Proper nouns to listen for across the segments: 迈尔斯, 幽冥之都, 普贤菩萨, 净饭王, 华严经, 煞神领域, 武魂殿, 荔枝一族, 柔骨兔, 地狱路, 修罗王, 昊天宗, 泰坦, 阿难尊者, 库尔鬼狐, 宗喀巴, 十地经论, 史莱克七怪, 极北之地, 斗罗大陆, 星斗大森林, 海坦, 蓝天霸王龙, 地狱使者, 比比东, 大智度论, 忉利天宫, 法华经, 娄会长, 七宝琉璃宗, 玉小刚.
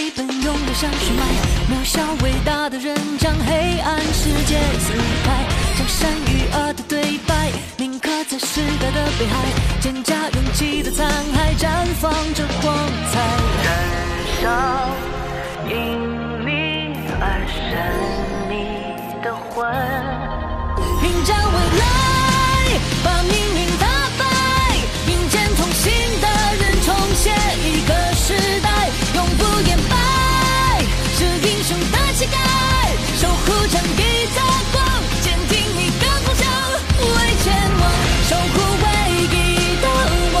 一本用得上去卖。渺小伟大的人将黑暗世界撕开，将善与恶的对白铭刻在时代的北海，蒹葭勇气的残骸绽放着光彩。燃烧因你而神秘的魂，迎战未来，把命运打败，并肩同行的人重现一个时代，永不言败，是英雄的气概，守护正义的光，坚定你的方向，无畏前往，守护唯一的我，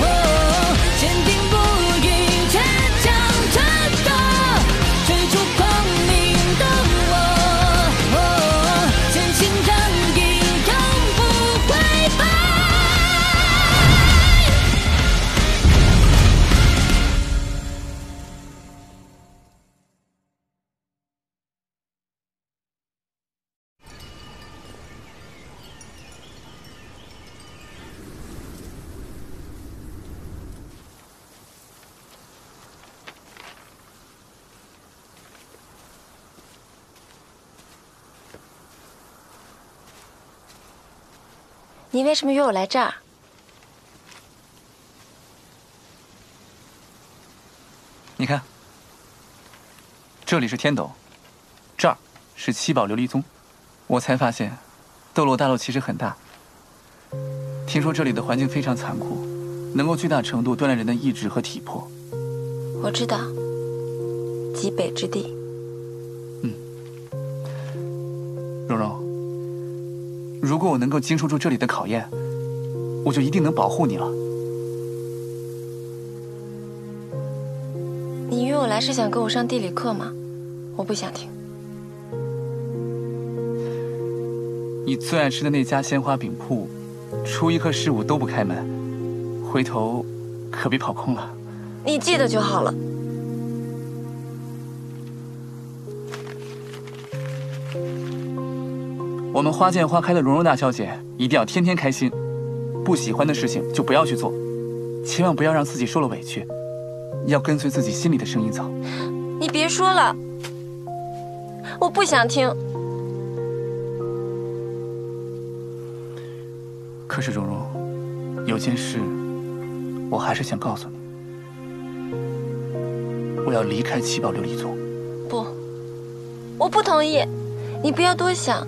哦、坚定不移，倔强战斗，追逐光明的我，哦、坚信正义永不会你为什么约我来这儿？你看，这里是天斗，这儿是七宝琉璃宗。我才发现，斗罗大陆其实很大。听说这里的环境非常残酷，能够最大程度锻炼人的意志和体魄。我知道，极北之地。嗯，蓉蓉。 如果我能够经受住这里的考验，我就一定能保护你了。你约我来是想跟我上地理课吗？我不想听。你最爱吃的那家鲜花饼铺，初1和15都不开门，回头可别跑空了。你记得就好了。 我们花见花开的蓉蓉大小姐一定要天天开心，不喜欢的事情就不要去做，千万不要让自己受了委屈，要跟随自己心里的声音走。你别说了，我不想听。可是蓉蓉，有件事我还是想告诉你，我要离开七宝琉璃宗。不，我不同意，你不要多想。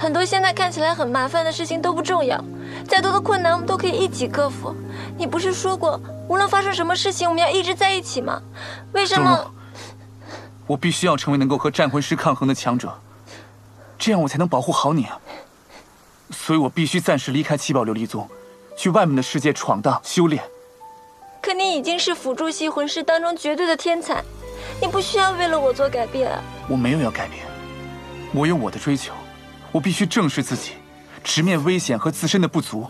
很多现在看起来很麻烦的事情都不重要，再多的困难我们都可以一起克服。你不是说过，无论发生什么事情，我们要一直在一起吗？为什么？我必须要成为能够和战魂师抗衡的强者，这样我才能保护好你啊！所以我必须暂时离开七宝琉璃宗，去外面的世界闯荡修炼。可你已经是辅助系魂师当中绝对的天才，你不需要为了我做改变啊！我没有要改变，我有我的追求。 我必须正视自己，直面危险和自身的不足。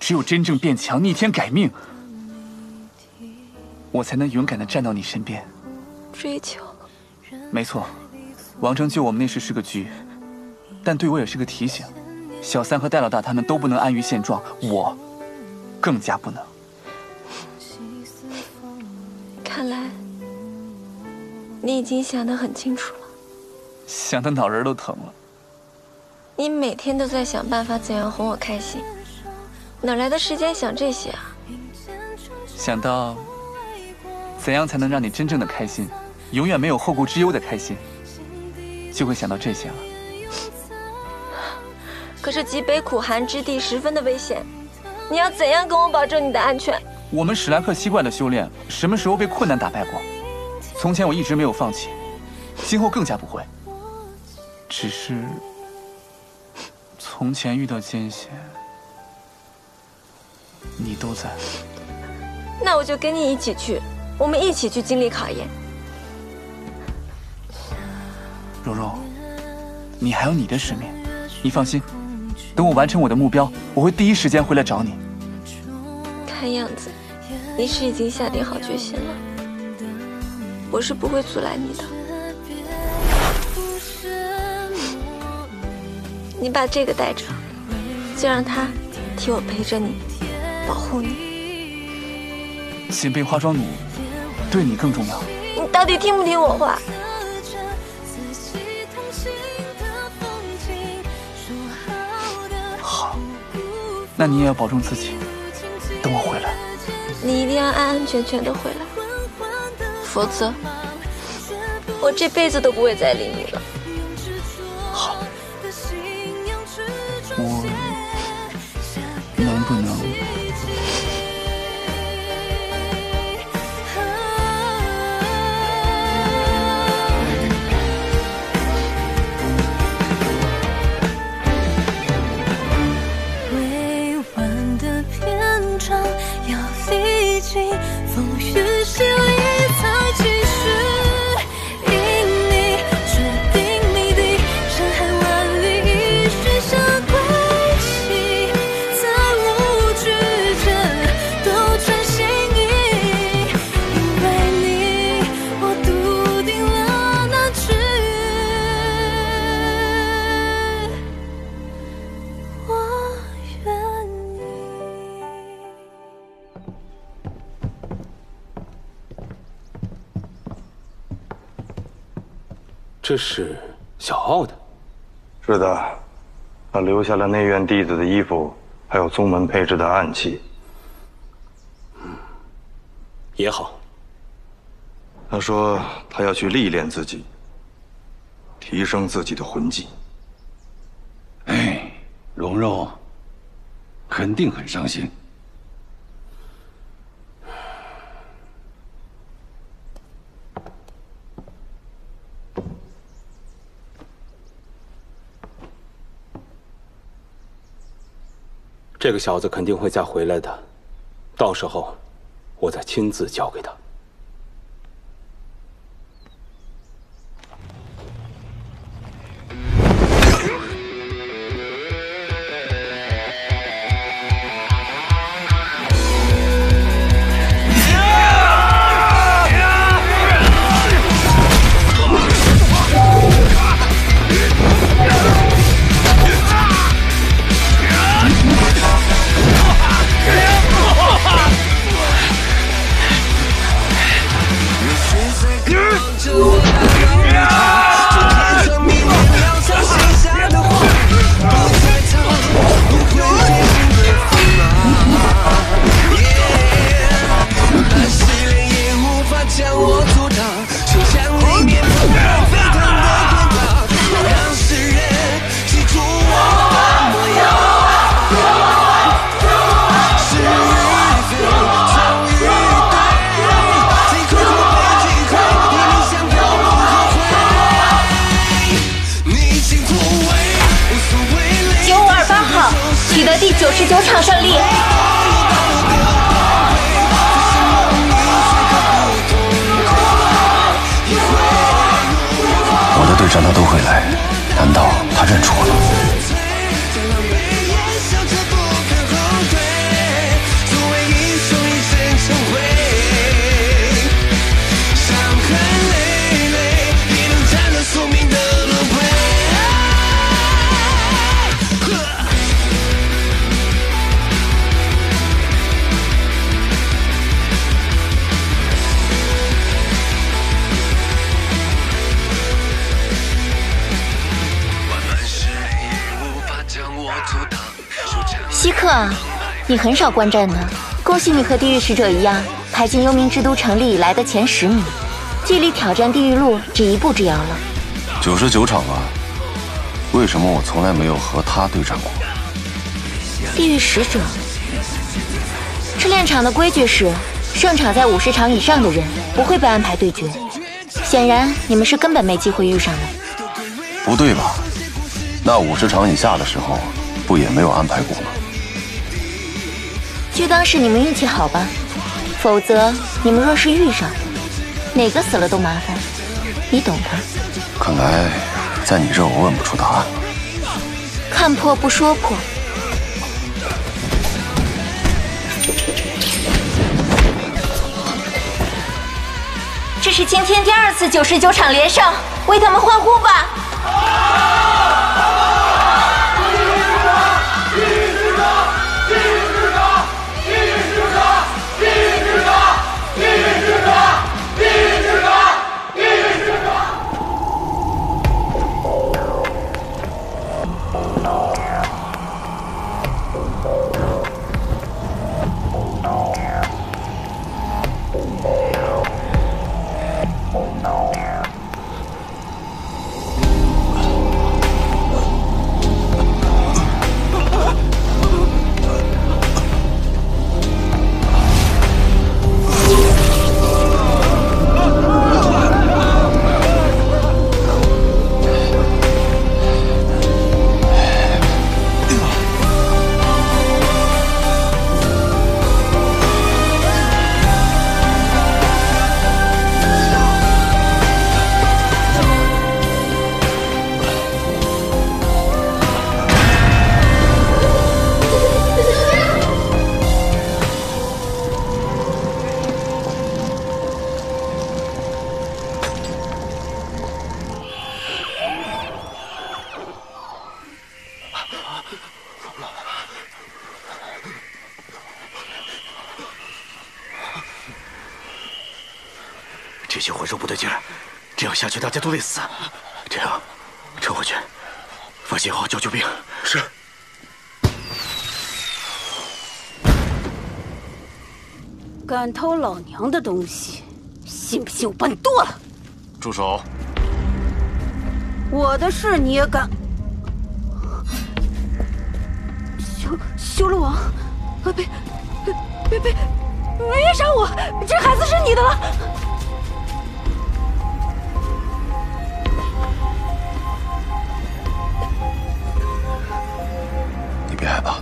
只有真正变强，逆天改命，我才能勇敢地站到你身边。追求，没错。王成就我们那时是个局，但对我也是个提醒。小三和戴老大他们都不能安于现状，我更加不能。看来你已经想得很清楚了，想得脑仁都疼了。 你每天都在想办法怎样哄我开心，哪来的时间想这些啊？想到怎样才能让你真正的开心，永远没有后顾之忧的开心，就会想到这些了。可是极北苦寒之地十分的危险，你要怎样跟我保证你的安全？我们史莱克七怪的修炼，什么时候被困难打败过？从前我一直没有放弃，今后更加不会。只是。 从前遇到艰险，你都在。那我就跟你一起去，我们一起去经历考验。蓉蓉，你还有你的使命，你放心，等我完成我的目标，我会第一时间回来找你。看样子，你是已经下定好决心了，我是不会阻拦你的。 你把这个带着，就让他替我陪着你，保护你。锦被化妆弩对你更重要。你到底听不听我话？好，那你也要保重自己，等我回来。你一定要安安全全的回来，否则我这辈子都不会再理你了。好，我能不能？ 风雨洗礼才继续，因你决定谜底，深海万里一水下归期，再无拒绝，都穿心意。因为你，我笃定了那句我愿意。 这是小奥的，是的，他留下了内院弟子的衣服，还有宗门配置的暗器。嗯，也好。他说他要去历练自己，提升自己的魂技。哎，蓉蓉肯定很伤心。这个小子肯定会再回来的，到时候我再亲自交给他。99场胜利。我的对战他都会来，难道他认出我了？ 稀客，你很少观战呢。恭喜你和地狱使者一样，排进幽冥之都成立以来的前10名，距离挑战地狱路只一步之遥了。99场了，为什么我从来没有和他对战过？地狱使者，敕炼场的规矩是，胜场在50场以上的人不会被安排对决。显然，你们是根本没机会遇上的。不对吧？那50场以下的时候，不也没有安排过吗？ 就当是你们运气好吧，否则你们若是遇上，哪个死了都麻烦，你懂的。看来在你这我问不出答案。看破不说破。这是今天第2次99场连胜，为他们欢呼吧！啊 地狱使者！许魂兽不对劲儿，这样下去大家都得死。这样，撤回去，发信号叫救兵。是。 敢偷老娘的东西，信不信我把你剁了？住手！我的事你也敢？修罗王，别杀我！这孩子是你的了。你别害怕。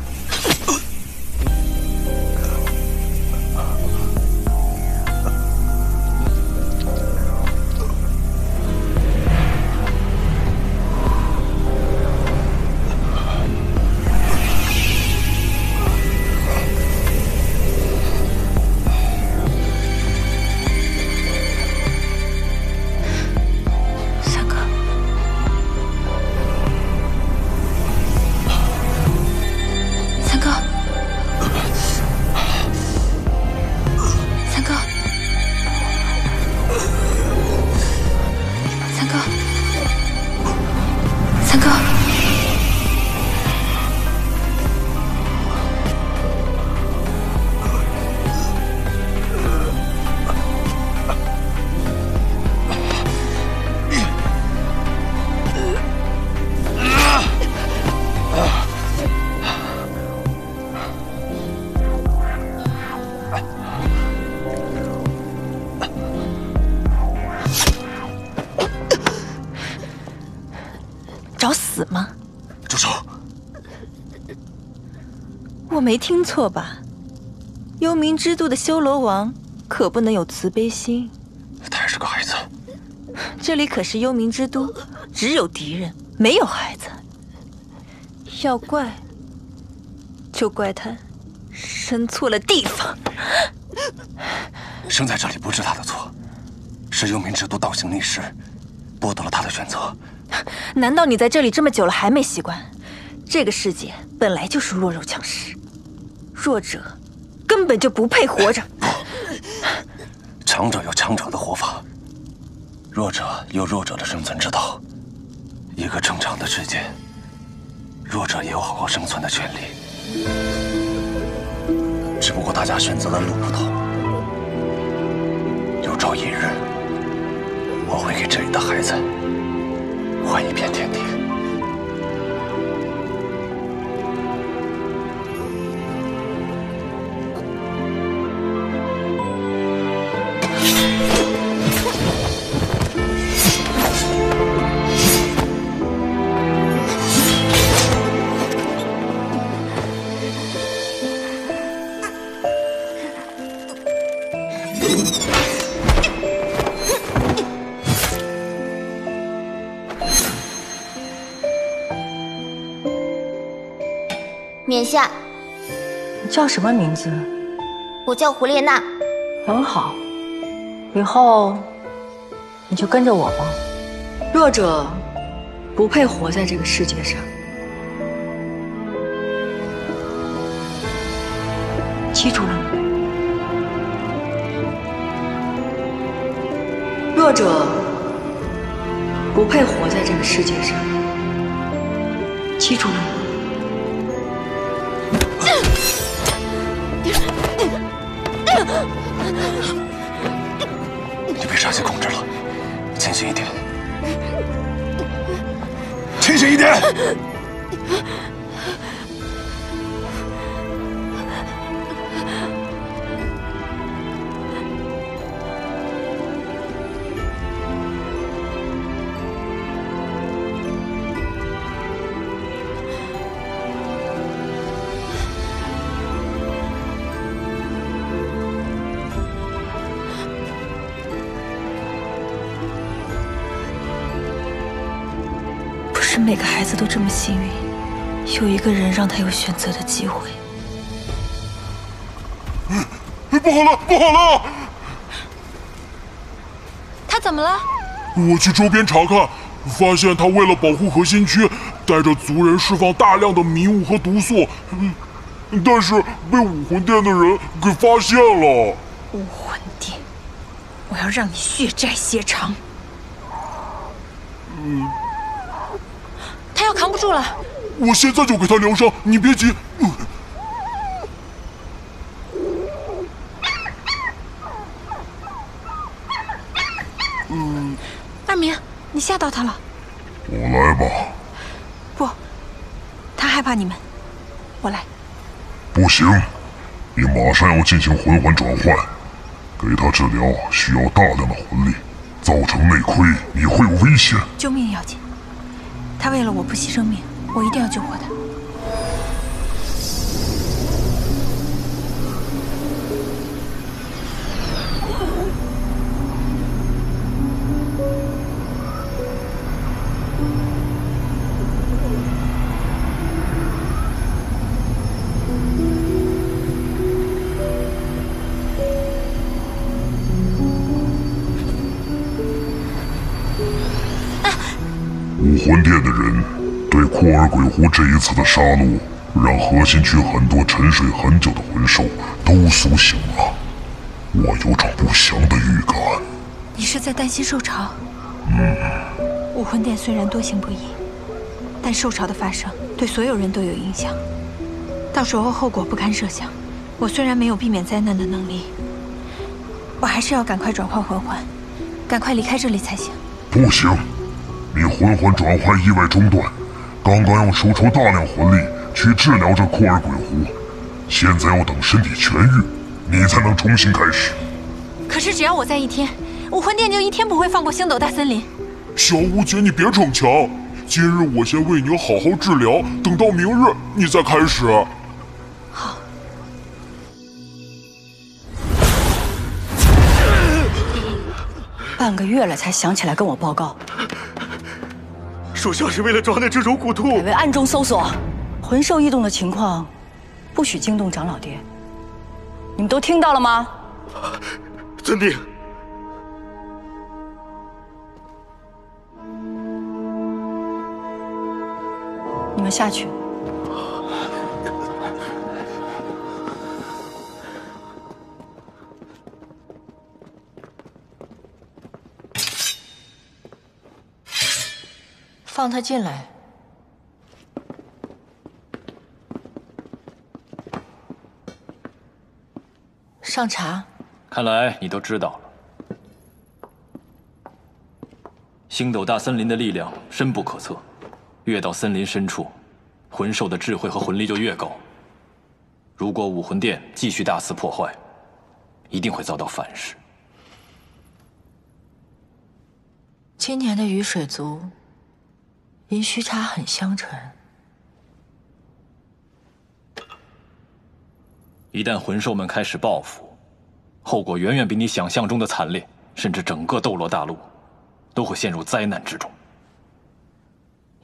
没听错吧？幽冥之都的修罗王可不能有慈悲心。他还是个孩子。这里可是幽冥之都，只有敌人，没有孩子。要怪，就怪他生错了地方。生在这里不是他的错，是幽冥之都倒行逆施，剥夺了他的选择。难道你在这里这么久了还没习惯？这个世界本来就是弱肉强食。 弱者根本就不配活着。不，强者有强者的活法，弱者有弱者的生存之道。一个正常的世界，弱者也有好好生存的权利。只不过大家选择的路不同。有朝一日，我会给这里的孩子换一片天地。 眼下，你叫什么名字？我叫胡列娜。很好，以后你就跟着我吧。弱者不配活在这个世界上。记住了吗？弱者不配活在这个世界上。记住了吗？ 你被杀气控制了，清醒一点，清醒一点！每个孩子都这么幸运，有一个人让他有选择的机会。不好了，不好了！他怎么了？我去周边查看，发现他为了保护核心区，带着族人释放大量的迷雾和毒素，但是被武魂殿的人给发现了。武魂殿，我要让你血债血偿。嗯，他要扛不住了。我现在就给他疗伤，你别急。嗯，二明，你吓到他了。我来吧。不，他害怕你们，我来。不行，你马上要进行魂环转换。 给他治疗需要大量的魂力，造成内亏，你会有危险。救命要紧，他为了我不惜生命，我一定要救活他。魂殿的人对库尔鬼狐这一次的杀戮，让核心区很多沉睡很久的魂兽都苏醒了。我有种不祥的预感。你是在担心兽潮？嗯。武魂殿虽然多行不义，但兽潮的发生对所有人都有影响，到时候后果不堪设想。我虽然没有避免灾难的能力，我还是要赶快转换魂环，赶快离开这里才行。不行。 你魂环转换意外中断，刚刚要输出大量魂力去治疗这库尔鬼狐，现在要等身体痊愈，你才能重新开始。可是只要我在一天，武魂殿就一天不会放过星斗大森林。小五姐，你别逞强，今日我先为你好好治疗，等到明日你再开始。好。 半个月了才想起来跟我报告，属下是为了抓那只柔骨兔，改为暗中搜索，魂兽异动的情况，不许惊动长老爹。你们都听到了吗？遵命。你们下去。 放他进来。上茶。看来你都知道了。星斗大森林的力量深不可测，越到森林深处，魂兽的智慧和魂力就越高。如果武魂殿继续大肆破坏，一定会遭到反噬。今年的雨水族。 银须茶很香醇。一旦魂兽们开始报复，后果远远比你想象中的惨烈，甚至整个斗罗大陆都会陷入灾难之中。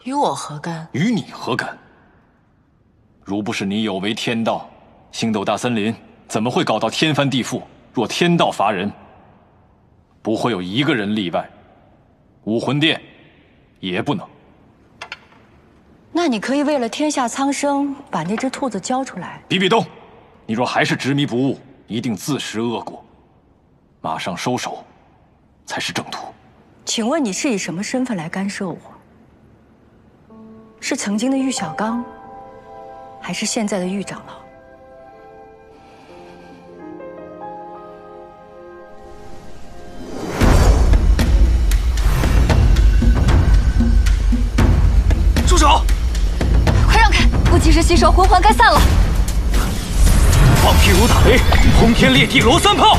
与我何干？与你何干？如不是你有违天道，星斗大森林怎么会搞到天翻地覆？若天道罚人，不会有一个人例外，武魂殿也不能。 那你可以为了天下苍生，把那只兔子交出来。比比东，你若还是执迷不悟，一定自食恶果。马上收手，才是正途。请问你是以什么身份来干涉我？是曾经的玉小刚，还是现在的玉长老？住手！ 不及时吸收，魂环该散了。放屁如打雷，轰天裂地罗三炮。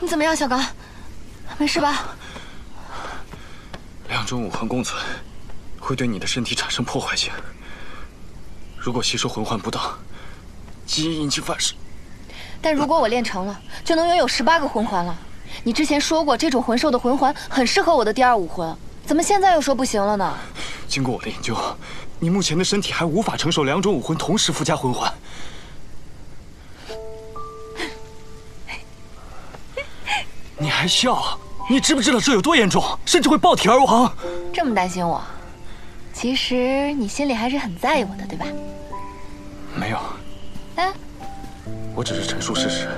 你怎么样，小刚？没事吧？两种武魂共存，会对你的身体产生破坏性。 如果吸收魂环不当，极易引起反噬。但如果我练成了，就能拥有18个魂环了。你之前说过，这种魂兽的魂环很适合我的第二武魂，怎么现在又说不行了呢？经过我的研究，你目前的身体还无法承受两种武魂同时附加魂环。你还笑啊？你知不知道这有多严重？甚至会爆体而亡。这么担心我，其实你心里还是很在意我的，对吧？没有。哎，我只是陈述事实。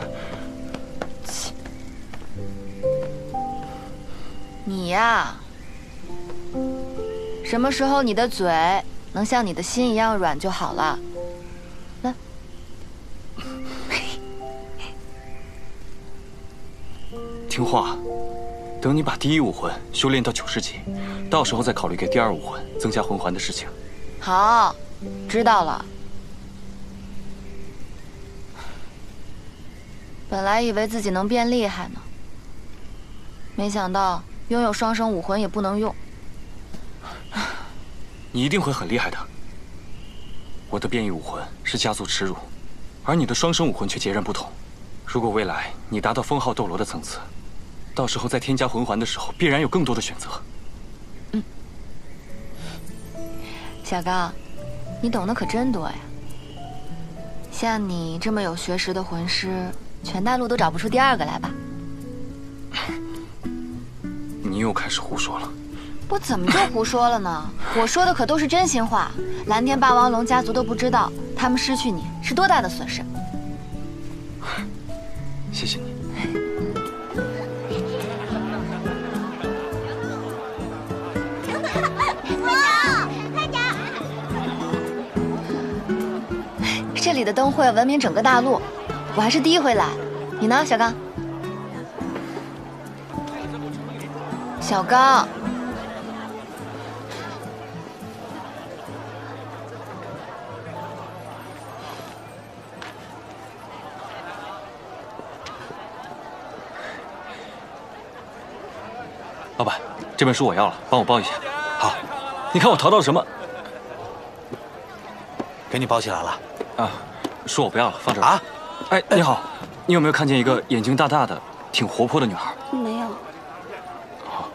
你呀，什么时候你的嘴能像你的心一样软就好了。 听话，等你把第一武魂修炼到90级，到时候再考虑给第二武魂增加魂环的事情。好，知道了。本来以为自己能变厉害呢，没想到拥有双生武魂也不能用。你一定会很厉害的。我的变异武魂是家族耻辱，而你的双生武魂却截然不同。如果未来你达到封号斗罗的层次， 到时候在添加魂环的时候，必然有更多的选择。嗯，小高，你懂得可真多呀！像你这么有学识的魂师，全大陆都找不出第二个来吧？你又开始胡说了！我怎么就胡说了呢？我说的可都是真心话。蓝天霸王龙家族都不知道，他们失去你是多大的损失。谢谢你。 这里的灯会闻名整个大陆，我还是第一回来。你呢，小刚？小刚，老板，这本书我要了，帮我包一下。好，你看我淘到什么？给你包起来了。 啊，说我不要了，放这儿啊！哎，你好，你有没有看见一个眼睛大大的、挺活泼的女孩？没有。好。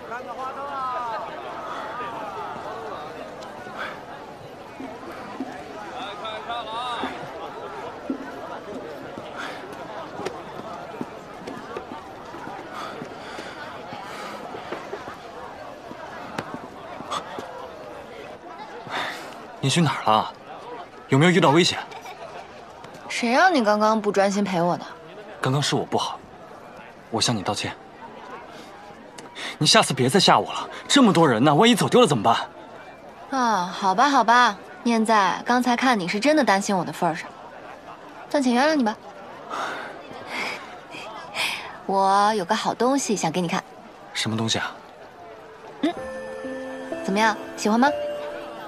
你去哪儿了？有没有遇到危险？ 谁让你刚刚不专心陪我的？刚刚是我不好，我向你道歉。你下次别再吓我了，这么多人呢，万一走丢了怎么办？啊，好吧，好吧，念在刚才看你是真的担心我的份上，暂且原谅你吧。我有个好东西想给你看。什么东西啊？嗯，怎么样，喜欢吗？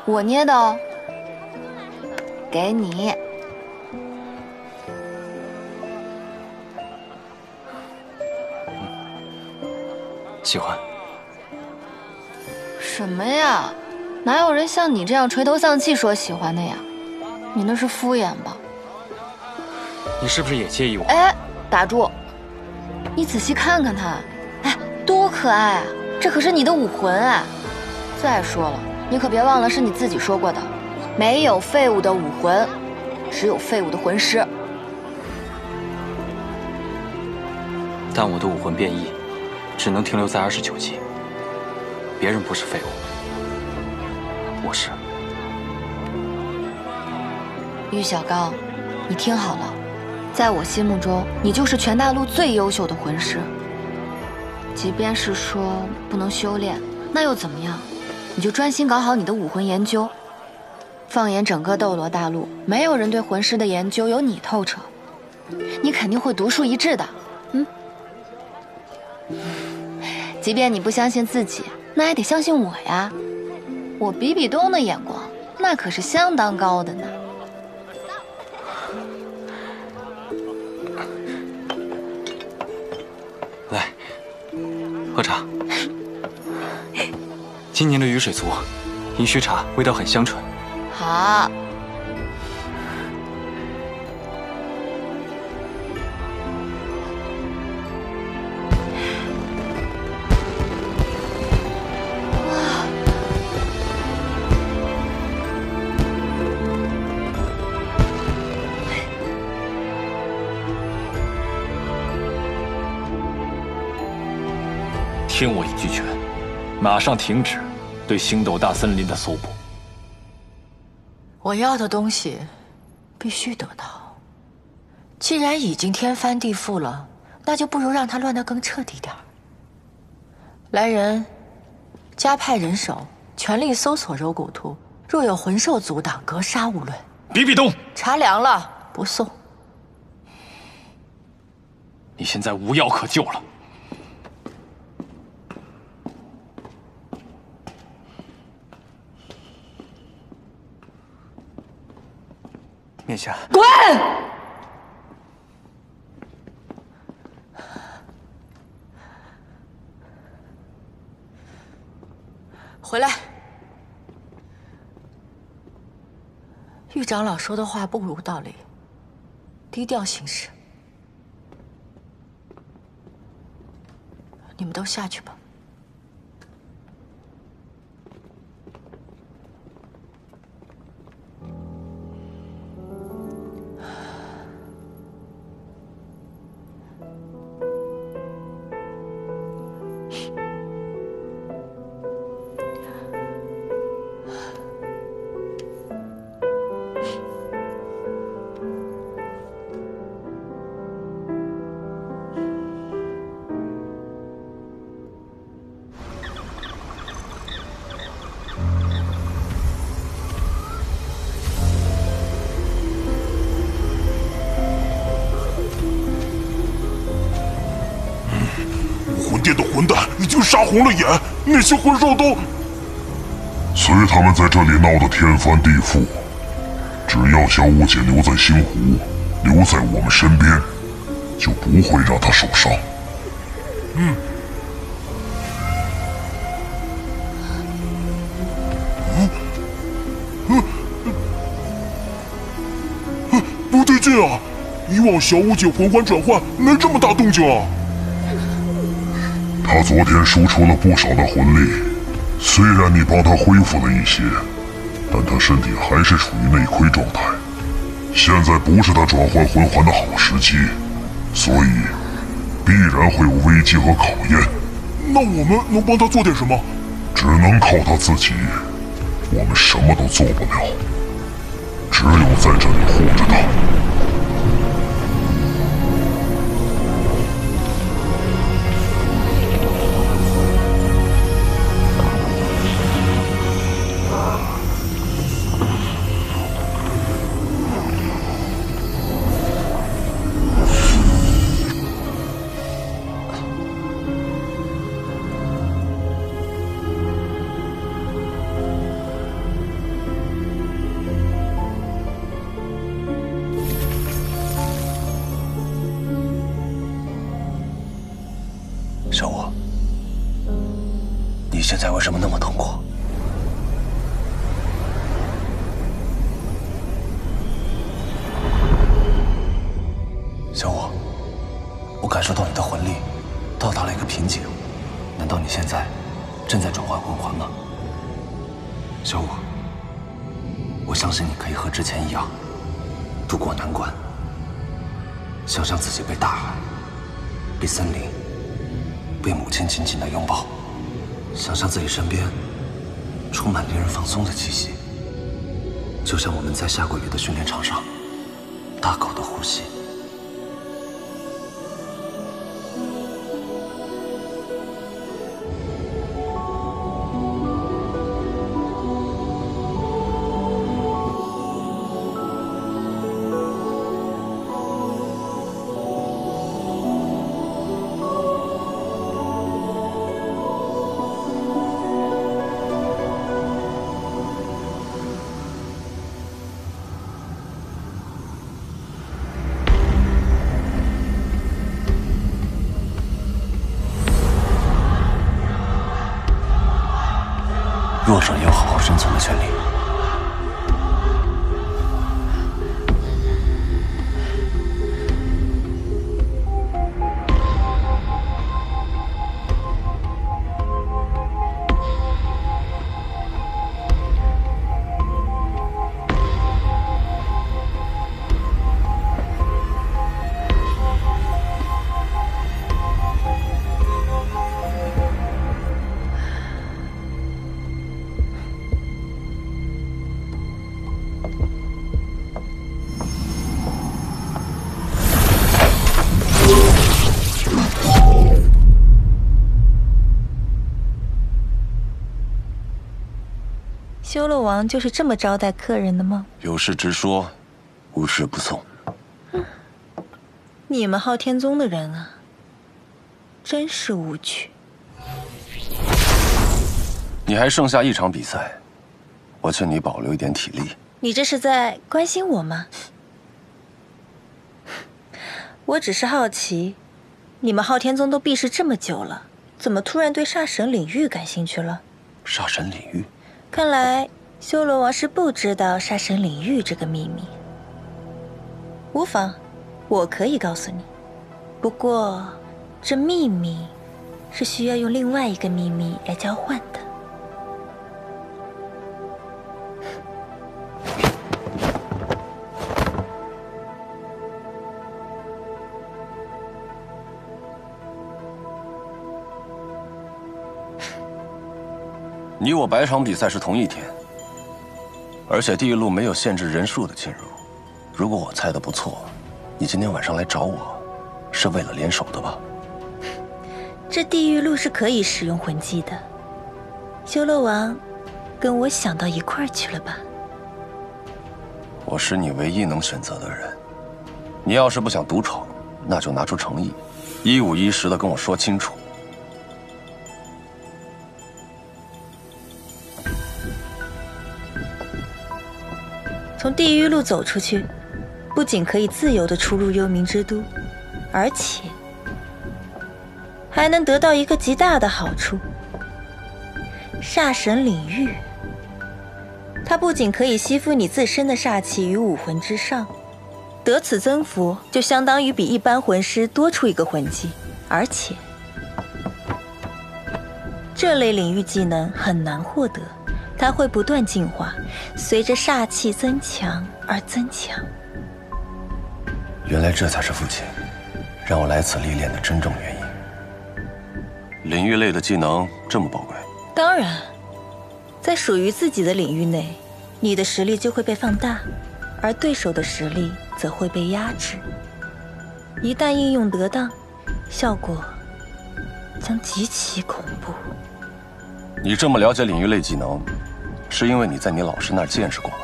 我捏的哦，给你。 喜欢？什么呀？哪有人像你这样垂头丧气说喜欢的呀？你那是敷衍吧？你是不是也介意我？哎，打住！你仔细看看他，哎，多可爱啊！这可是你的武魂啊！再说了，你可别忘了是你自己说过的，没有废物的武魂，只有废物的魂师。但我的武魂变异 只能停留在29级，别人不是废物，我是。玉小刚，你听好了，在我心目中，你就是全大陆最优秀的魂师。即便是说不能修炼，那又怎么样？你就专心搞好你的武魂研究。放眼整个斗罗大陆，没有人对魂师的研究有你透彻，你肯定会独树一帜的。嗯。 即便你不相信自己，那也得相信我呀！我比比东的眼光，那可是相当高的呢。来，喝茶。今年的雨水足，银须茶味道很香醇。好。听我一句劝，马上停止对星斗大森林的搜捕。我要的东西必须得到。既然已经天翻地覆了，那就不如让它乱得更彻底点儿。来人，加派人手，全力搜索柔骨图。若有魂兽阻挡，格杀勿论。别壁咚！茶凉了，不送。你现在无药可救了。 殿下，滚！回来。玉长老说的话不无道理，低调行事。你们都下去吧。 杀红了眼，那些魂兽都随他们在这里闹得天翻地覆。只要小五姐留在星湖，留在我们身边，就不会让她受伤。嗯。不对劲啊！以往小五姐魂环转换没这么大动静啊。 他昨天输出了不少的魂力，虽然你帮他恢复了一些，但他身体还是处于内亏状态。现在不是他转换魂环的好时机，所以必然会有危机和考验。那我们能帮他做点什么？只能靠他自己，我们什么都做不了，只有在这里护着他。 弱者也有好好生存的权利。修罗王就是这么招待客人的吗？有事直说，无事不送。你们昊天宗的人啊，真是无趣。你还剩下一场比赛，我劝你保留一点体力。你这是在关心我吗？我只是好奇，你们昊天宗都闭市这么久了，怎么突然对煞神领域感兴趣了？煞神领域。 看来修罗王是不知道煞神领域这个秘密。无妨，我可以告诉你。不过，这秘密是需要用另外一个秘密来交换的。你我百场比赛是同一天，而且地狱路没有限制人数的进入。如果我猜的不错，你今天晚上来找我，是为了联手的吧？这地狱路是可以使用魂技的。修罗王，跟我想到一块儿去了吧？我是你唯一能选择的人。你要是不想独闯，那就拿出诚意，一五一十的跟我说清楚。 从地狱路走出去，不仅可以自由地出入幽冥之都，而且还能得到一个极大的好处——煞神领域。它不仅可以吸附你自身的煞气于武魂之上，得此增幅就相当于比一般魂师多出一个魂技，而且这类领域技能很难获得。 它会不断进化，随着煞气增强而增强。原来这才是父亲让我来此历练的真正原因。领域类的技能这么宝贵？当然，在属于自己的领域内，你的实力就会被放大，而对手的实力则会被压制。一旦应用得当，效果将极其恐怖。 你这么了解领域类技能，是因为你在你老师那儿见识过吧？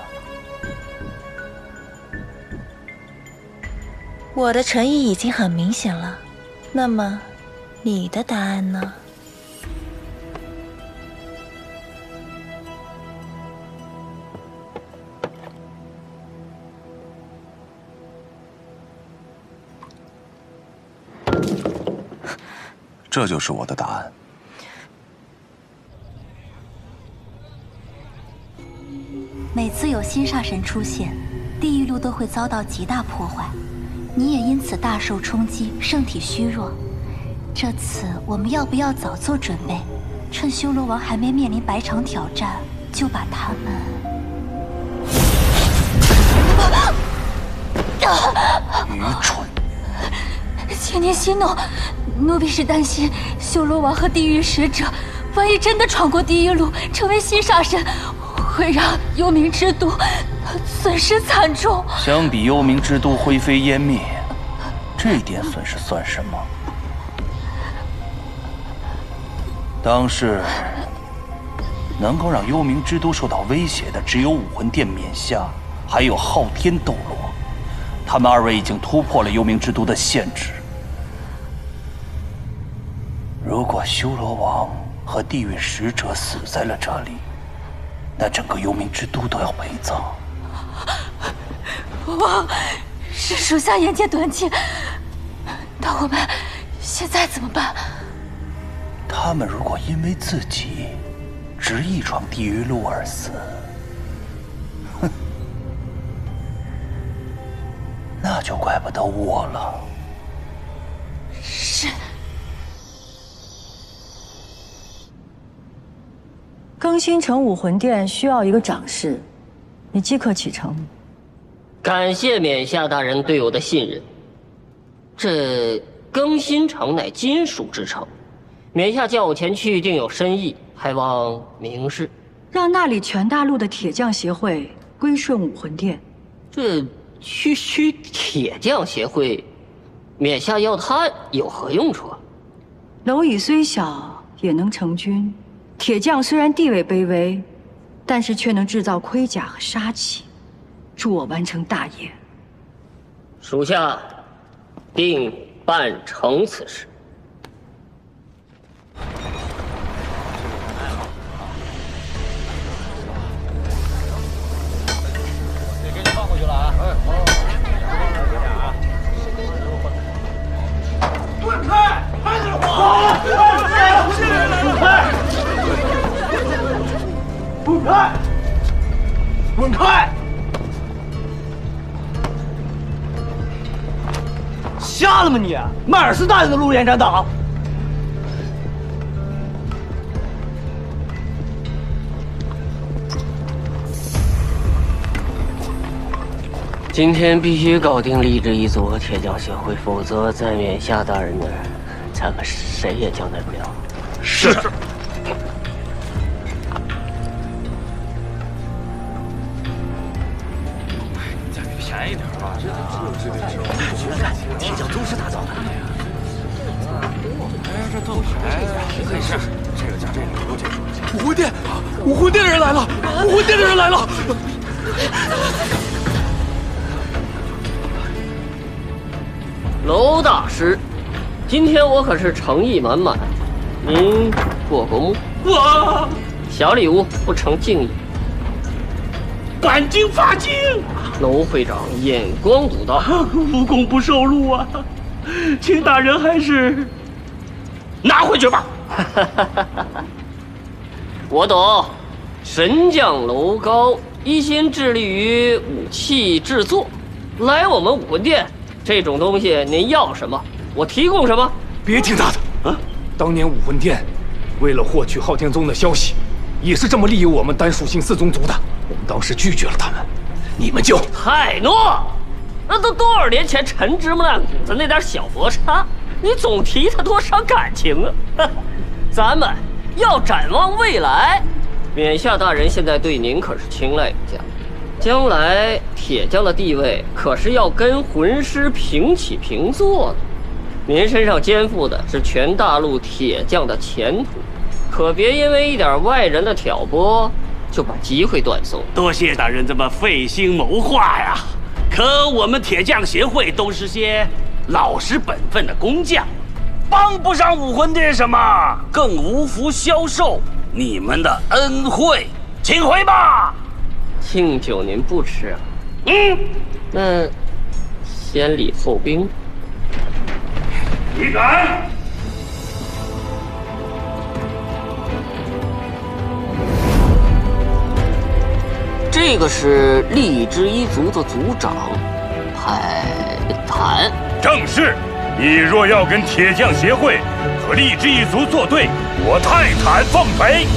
我的诚意已经很明显了，那么你的答案呢？这就是我的答案。 每次有新煞神出现，地狱路都会遭到极大破坏，你也因此大受冲击，圣体虚弱。这次我们要不要早做准备，趁修罗王还没面临百场挑战，就把他们……愚蠢！请您息怒，奴婢是担心修罗王和地狱使者，万一真的闯过地狱路，成为新煞神。 会让幽冥之都损失惨重。相比幽冥之都灰飞烟灭，这点损失算什么？当世能够让幽冥之都受到威胁的，只有武魂殿冕下，还有昊天斗罗。他们二位已经突破了幽冥之都的限制。如果修罗王和地狱使者死在了这里， 那整个幽冥之都都要陪葬。国王，是属下眼见短见，那我们现在怎么办？他们如果因为自己执意闯地狱路而死，哼，那就怪不得我了。是。 更新成武魂殿需要一个掌事，你即刻启程。感谢冕下大人对我的信任。这更新城乃金属之城，冕下叫我前去定有深意，还望明示。让那里全大陆的铁匠协会归顺武魂殿。这区铁匠协会，冕下要它有何用处啊？蝼蚁虽小，也能成军。 铁匠虽然地位卑微，但是却能制造盔甲和杀气，助我完成大业。属下定办成此事。 滚开！瞎了吗你？迈尔斯大人的路线占道。今天必须搞定励志一族和铁匠协会，否则在冕下大人那儿，咱们谁也交代不了。是。 便宜点吧，铁匠都是他造的。哎，这盾牌没事，这个加这个不够这个。武魂殿的人来了！武魂殿的人来了！娄大师，今天我可是诚意满满，您过过目。我小礼物不成敬意。 赶尽发尽！娄会长眼光独到，无功不受禄啊！请大人还是拿回去吧。我懂，神将娄高一心致力于武器制作，来我们武魂殿，这种东西您要什么，我提供什么。别听他的啊！当年武魂殿为了获取昊天宗的消息，也是这么利用我们单属性四宗族的。 我们当时拒绝了他们，你们就海诺，那都多少年前陈芝麻烂谷子那点小摩擦，你总提他多伤感情啊！咱们要展望未来，冕下大人现在对您可是青睐有加，将来铁匠的地位可是要跟魂师平起平坐的。您身上肩负的是全大陆铁匠的前途，可别因为一点外人的挑拨。 就把机会断送。多谢大人这么费心谋划呀！可我们铁匠协会都是些老实本分的工匠，帮不上武魂殿什么，更无福消受你们的恩惠，请回吧。敬酒您不吃啊？嗯，那先礼后兵。你敢！ 这个是荔枝一族的族长，海坦。正是，你若要跟铁匠协会和荔枝一族作对，我泰坦奉陪。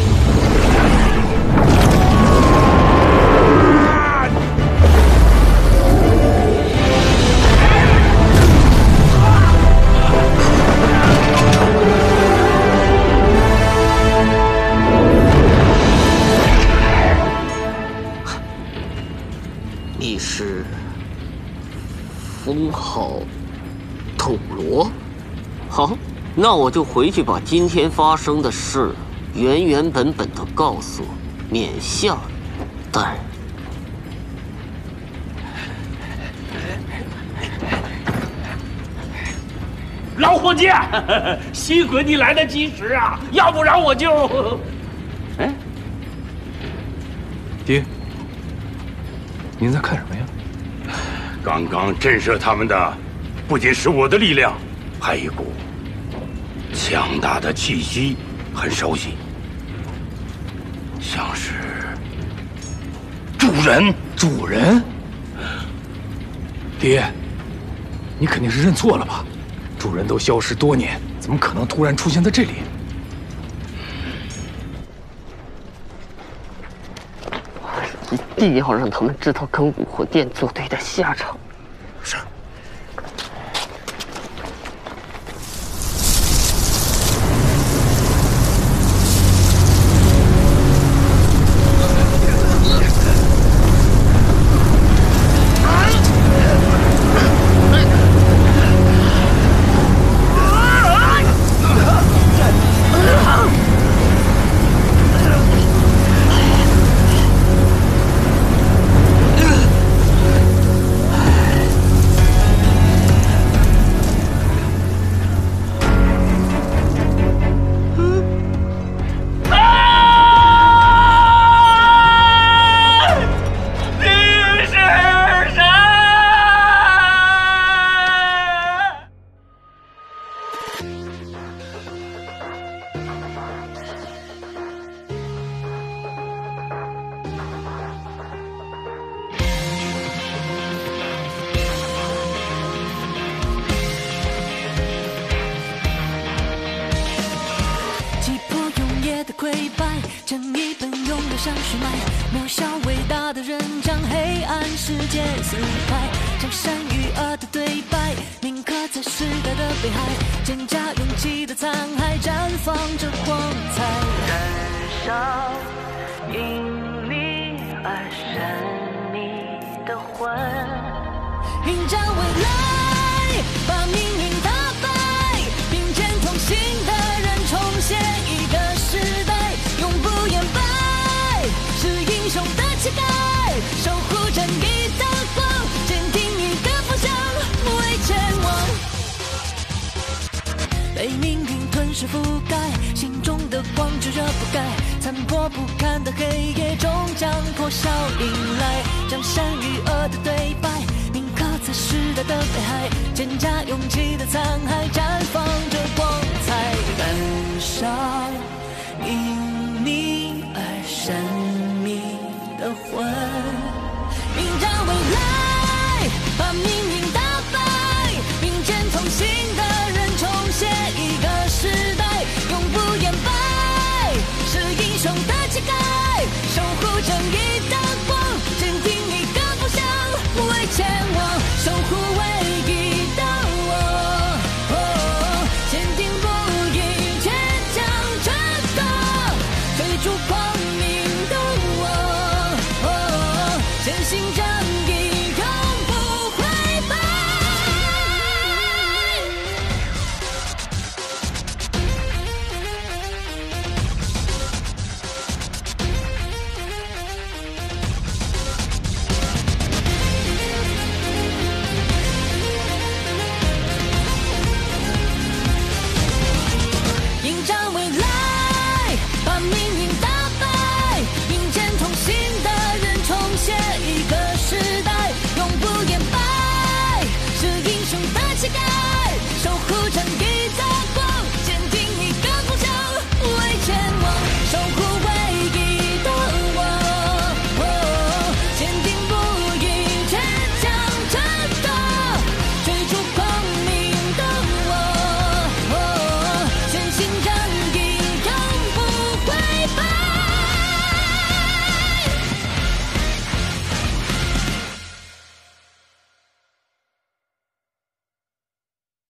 封号斗罗，好，那我就回去把今天发生的事原本的告诉冕下大人。老伙计，幸亏你来的及时啊，要不然我就……哎，爹，您在看什么呀？ 刚刚震慑他们的，不仅是我的力量，还一股强大的气息，很熟悉，像是主人。爹，你肯定是认错了吧？主人都消失多年，怎么可能突然出现在这里？一定要让他们知道跟武魂殿作对的下场。是。涌流向血脉，抹消伟大的人，将黑暗世界撕开，将善与恶的对白铭刻在时代的北海，蒹葭勇气的残骸，绽放着光彩。燃烧，因你而神秘的魂，迎战未来，把命运打败，并肩同行的人，重现一个时代。 英雄的期待，守护正义的光，坚定一个方向，不畏前往。被命运吞噬覆盖，心中的光炙热不改，残破不堪的黑夜终将破晓迎来。将善与恶的对白铭刻在时代的北海，蒹葭勇气的残骸绽放着光彩。燃烧，因你而生。